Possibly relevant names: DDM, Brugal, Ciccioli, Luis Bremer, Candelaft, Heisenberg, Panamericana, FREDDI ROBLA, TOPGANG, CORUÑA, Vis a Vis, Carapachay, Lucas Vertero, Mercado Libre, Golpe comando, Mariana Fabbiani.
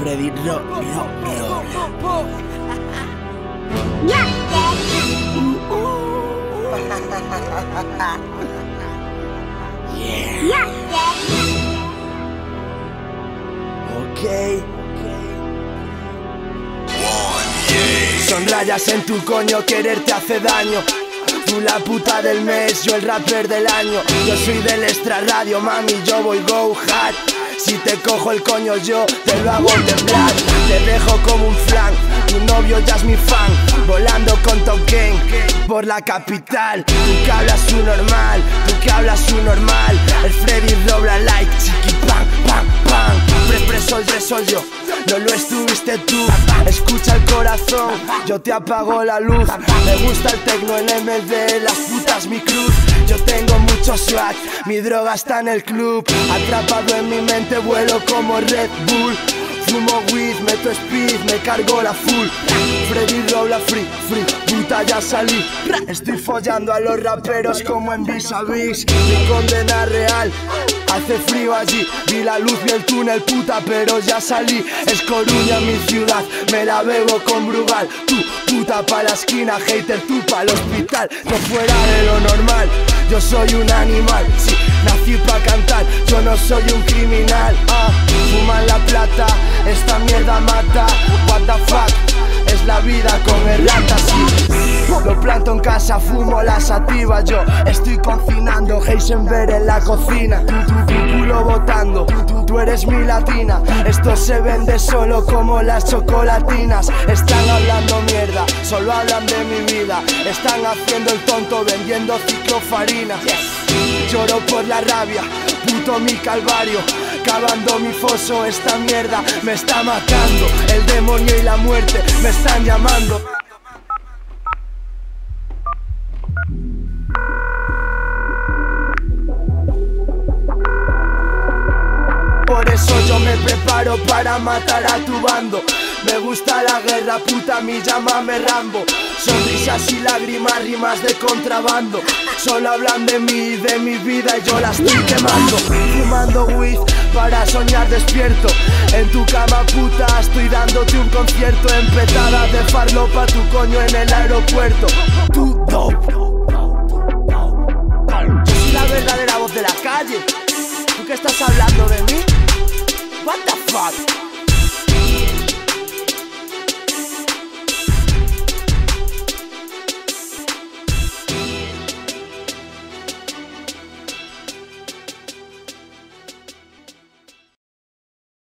Freddy, no. Okay. Son rayas en tu coño, quererte hace daño. Tú la puta del mes, yo el rapper del año. Yo soy del extra radio, mami, yo voy go hard. Si te cojo el coño yo, te lo hago de black. Te dejo como un flank, tu novio ya es mi fan. Volando con Top Gang por la capital. Tú que hablas un normal, el Freddy dobla like, chiqui pam, pam, pam. Pre soy yo, no lo estuviste tú. Escucha el corazón, yo te apago la luz. Me gusta el tecno, el MD, las putas mi cruz. Yo tengo mucho swag, mi droga está en el club. Atrapado en mi mente, vuelo como Red Bull. Fumo weed, meto speed, me cargo la full. Freddy dobla free, puta ya salí. Estoy follando a los raperos como en Vis a Vis. Mi condena real, hace frío allí. Vi la luz, vi el túnel, puta, pero ya salí. Es Coruña mi ciudad, me la bebo con Brugal. Tú, puta, pa' la esquina, hater, tú pa'l hospital. No fuera de lo normal, yo soy un animal. Sí, nací pa' cantar, yo no soy un criminal. Fuman la plata, esta mierda mata. What the fuck, es la vida con el rata, sí. Lo planto en casa, fumo la sativa, yo estoy cocinando Heisenberg en la cocina. Tu culo botando, tú eres mi latina. Esto se vende solo como las chocolatinas. Están hablando mierda, solo hablan de mi vida. Están haciendo el tonto vendiendo ciclofarina. Lloro por la rabia, puto mi calvario. Cavando mi foso, esta mierda me está matando. El demonio y la muerte me están llamando. Por eso yo me preparo para matar a tu bando. Me gusta la guerra, puta, a mí llámame Rambo. Sonrisas y lágrimas, rimas de contrabando. Solo hablan de mí, de mi vida, y yo la estoy quemando. Fumando weed para soñar despierto. En tu cama, puta, estoy dándote un concierto. En petadas de farlopa, tu coño en el aeropuerto. Tú, yo soy la verdadera voz de la calle. ¿Tú qué estás hablando?